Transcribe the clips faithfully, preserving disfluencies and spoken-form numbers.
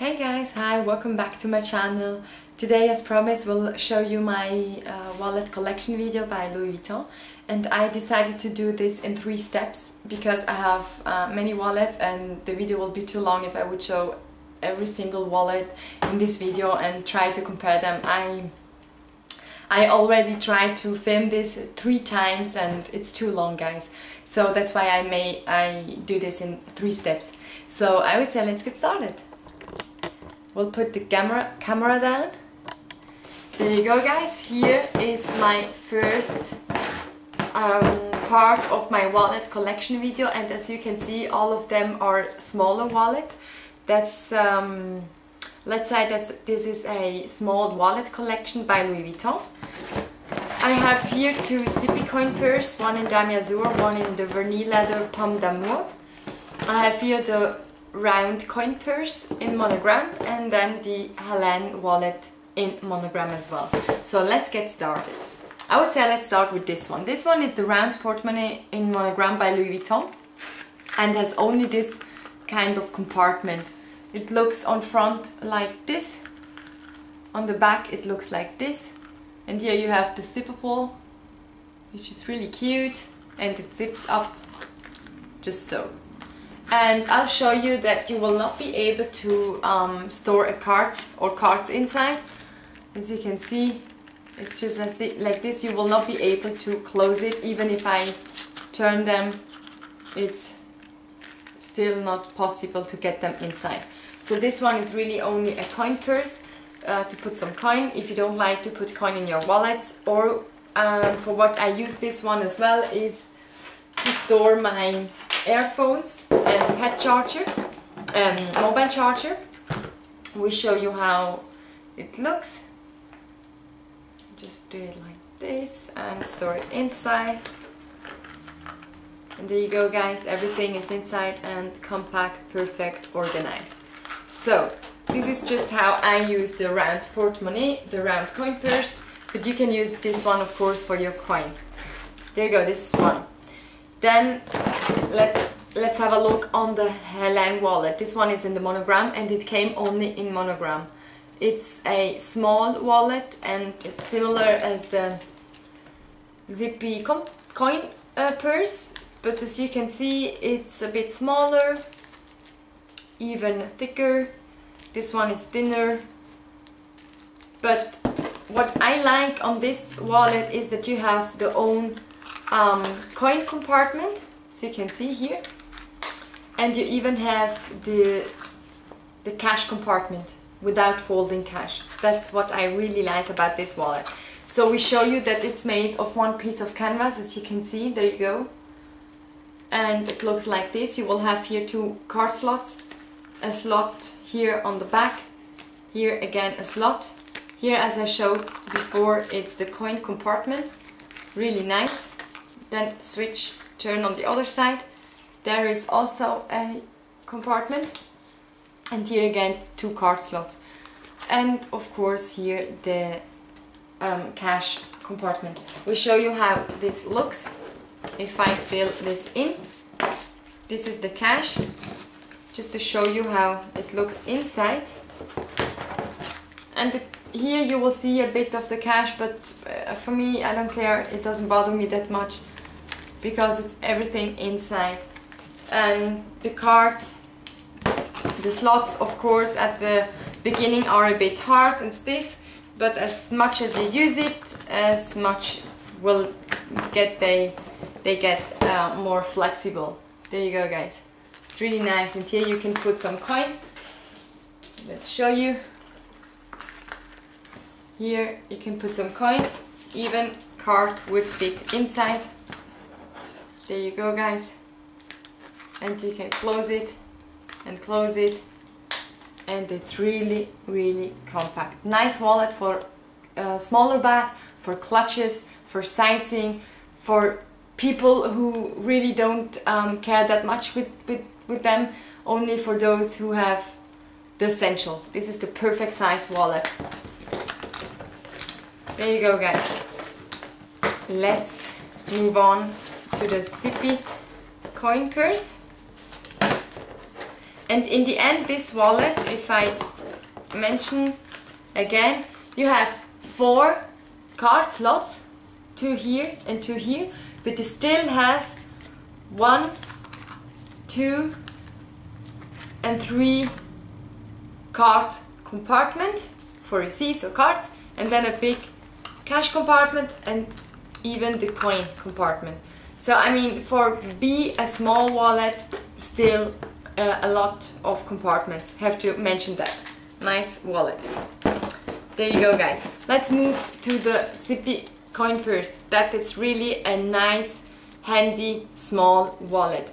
Hey guys, hi, welcome back to my channel. Today, as promised, we'll show you my uh, wallet collection video by Louis Vuitton, and I decided to do this in three steps because I have uh, many wallets and the video will be too long if I would show every single wallet in this video and try to compare them. I I already tried to film this three times and it's too long, guys, so that's why I may I do this in three steps. So I would say let's get started. We'll put the camera camera down. There you go, guys. Here is my first um, part of my wallet collection video, and as you can see, all of them are smaller wallets. That's um, let's say this, this is a small wallet collection by Louis Vuitton. I have here two Zippy coin purses, one in Damier Azur, one in the Verni leather Pomme d'Amour. I have here the round coin purse in monogram and then the Hélène wallet in monogram as well. So let's get started. I would say let's start with this one. This one is the round portemonnaie in monogram by Louis Vuitton and has only this kind of compartment. It looks on front like this, on the back it looks like this, and here you have the zippable, which is really cute, and it zips up just so. And I'll show you that you will not be able to um, store a card or cards inside. As you can see, it's just like this. You will not be able to close it. Even if I turn them, it's still not possible to get them inside. So this one is really only a coin purse uh, to put some coin, if you don't like to put coin in your wallets. Or um, for what I use this one as well is to store my earphones and head charger and um, mobile charger. We show you how it looks. Just do it like this and store it inside, and there you go, guys, everything is inside and compact, perfect, organized. So this is just how I use the round portemonnaie, the round coin purse, but you can use this one of course for your coin. There you go, this is one. Then let's let's have a look on the Hélène wallet. This one is in the monogram and it came only in monogram. It's a small wallet and it's similar as the Zippy coin uh, purse, but as you can see, it's a bit smaller, even thicker. This one is thinner. But what I like on this wallet is that you have the own um, coin compartment, as you can see here, and you even have the the cash compartment without folding cash. That's what I really like about this wallet. So we show you that it's made of one piece of canvas, as you can see. There you go, and it looks like this. You will have here two card slots, a slot here on the back, here again a slot. Here, as I showed before, it's the coin compartment, really nice. Then switch, turn on the other side, there is also a compartment, and here again two card slots, and of course here the um, cash compartment. We show you how this looks. If I fill this in, this is the cash, just to show you how it looks inside. And the here you will see a bit of the cash, but uh, for me, I don't care, it doesn't bother me that much because it's everything inside. And the cards, the slots of course at the beginning are a bit hard and stiff, but as much as you use it, as much will get they they get uh, more flexible. There you go, guys, it's really nice. And here you can put some coin. Let's show you. Here you can put some coin, even card would fit inside. There you go, guys, and you can close it and close it, and it's really really compact. Nice wallet for a smaller bag, for clutches, for sightseeing, for people who really don't um, care that much with, with, with them, only for those who have the essential. This is the perfect size wallet. There you go, guys. Let's move on to the Zippy coin purse. And in the end, this wallet, if I mention again, you have four card slots, two here and two here, but you still have one, two and three card compartment for receipts or cards, and then a big cash compartment and even the coin compartment. So I mean, for be a small wallet, still uh, a lot of compartments. Have to mention that. Nice wallet. There you go, guys. Let's move to the Zippy coin purse. That is really a nice, handy, small wallet.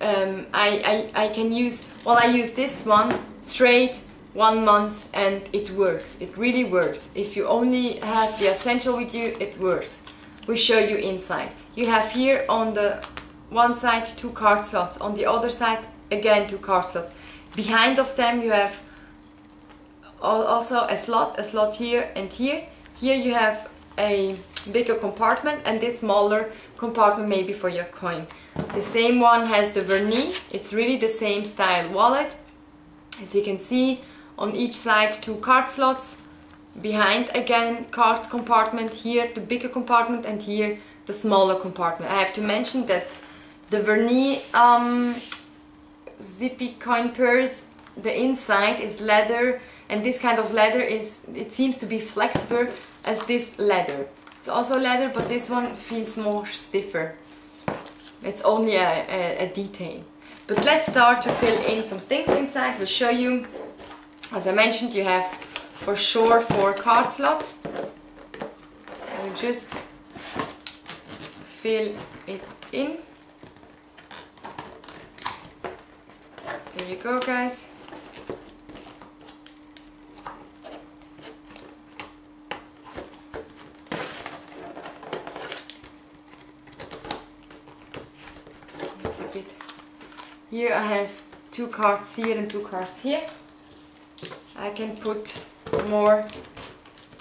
Um, I, I, I can use, well, I use this one straight one month and it works. It really works. If you only have the essential with you, it works. We show you inside. You have here on the one side two card slots, on the other side again two card slots. Behind of them you have also a slot, a slot here and here. Here you have a bigger compartment and this smaller compartment maybe for your coin. The same one has the Verni. It's really the same style wallet. As you can see, on each side two card slots, behind again cards compartment, here the bigger compartment and here the smaller compartment. I have to mention that the Verni um, Zippy coin purse, the inside is leather, and this kind of leather is, it seems to be flexible as this leather. It's also leather, but this one feels more stiffer. It's only a, a, a detail. But let's start to fill in some things inside. We'll show you. As I mentioned, you have for sure four card slots. I will just fill it in. There you go, guys. It's a bit. Here I have two cards here and two cards here. I can put more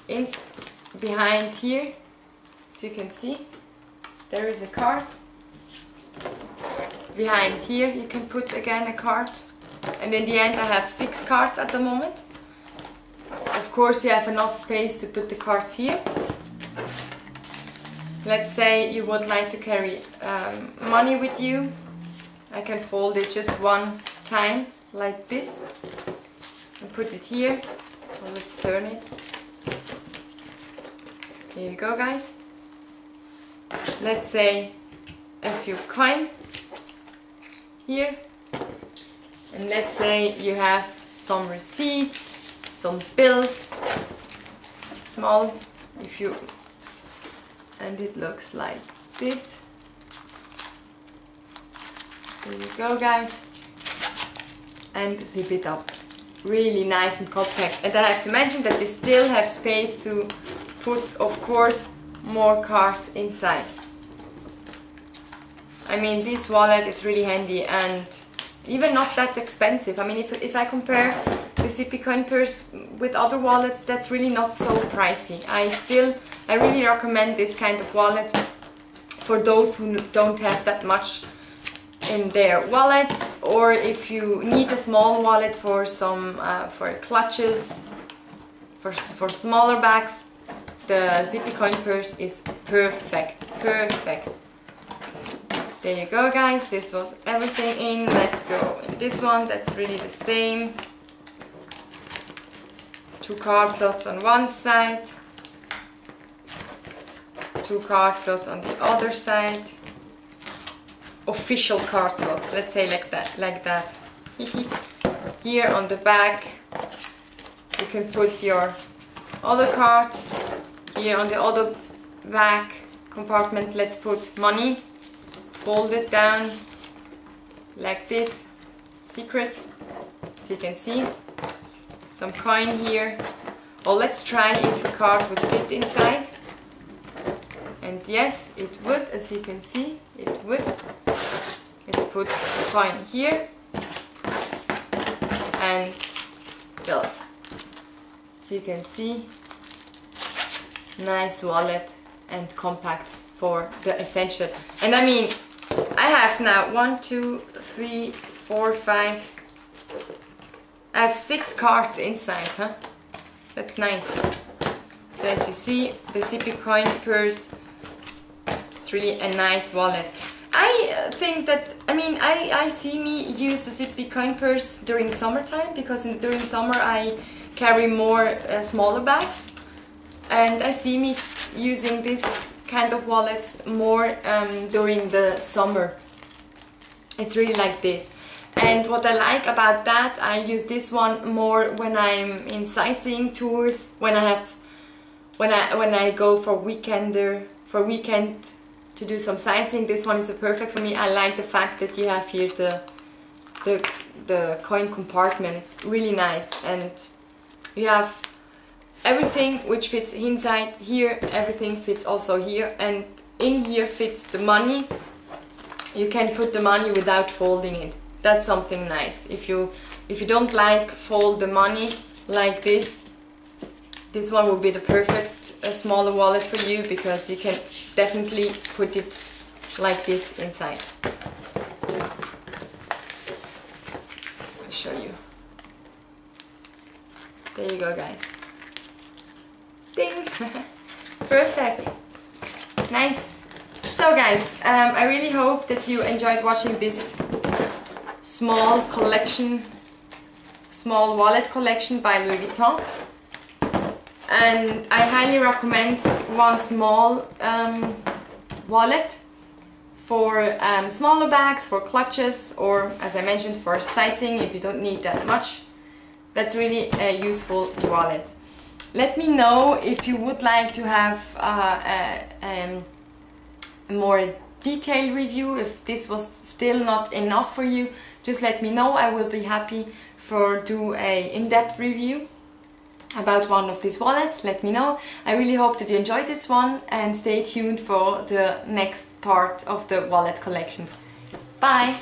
in behind here, so you can see there is a card. Behind here you can put again a card, and in the end I have six cards at the moment. Of course you have enough space to put the cards here. Let's say you would like to carry um, money with you. I can fold it just one time like this and put it here. Well, let's turn it. There you go, guys. Let's say a few coin here, and let's say you have some receipts, some bills, small, if you, and it looks like this. There you go, guys, and zip it up. Really nice and compact. And I have to mention that you still have space to put, of course, more cards inside. I mean, this wallet is really handy and even not that expensive. I mean, if, if I compare the Zippy coin purse with other wallets, that's really not so pricey. I still, I really recommend this kind of wallet for those who don't have that much in their wallets, or if you need a small wallet for some uh, for clutches, for, for smaller bags, the Zippy coin purse is perfect, perfect. There you go, guys. This was everything in. Let's go in this one. That's really the same. Two card slots on one side, two card slots on the other side. Official card slots, let's say like that, like that. Here on the back you can put your other cards. Here on the other back compartment let's put money. Fold it down like this, secret, so you can see some coin here. Or let's try if the card would fit inside, and yes it would, as you can see it would. Let's put the coin here and bills. So you can see, nice wallet and compact for the essential. And I mean, I have now one, two, three, four, five, I have six cards inside, huh? That's nice. So as you see, the Zippy coin purse, really a nice wallet. I think that, I mean, I, I see me use the Zippy coin purse during summertime, because in, during summer I carry more uh, smaller bags, and I see me using this kind of wallets more um, during the summer. It's really like this. And what I like about that, I use this one more when I'm in sightseeing tours, when I have, when I when I go for weekender, for weekend to do some sightseeing. This one is perfect for me. I like the fact that you have here the the the coin compartment. It's really nice, and you have everything which fits inside here. Everything fits also here, and in here fits the money. You can put the money without folding it. That's something nice. If you if you don't like fold the money like this, this one will be the perfect uh, smaller wallet for you, because you can definitely put it like this inside. I'll show you. There you go, guys. Ding! Perfect. Nice. So, guys, um, I really hope that you enjoyed watching this small collection, small wallet collection by Louis Vuitton, and I highly recommend one small um, wallet for um, smaller bags, for clutches, or as I mentioned, for sightseeing if you don't need that much. That's really a useful wallet. Let me know if you would like to have uh, a, um, a more detailed review. If this was still not enough for you, just let me know. I will be happy for do a in-depth review about one of these wallets. Let me know. I really hope that you enjoyed this one, and stay tuned for the next part of the wallet collection. Bye!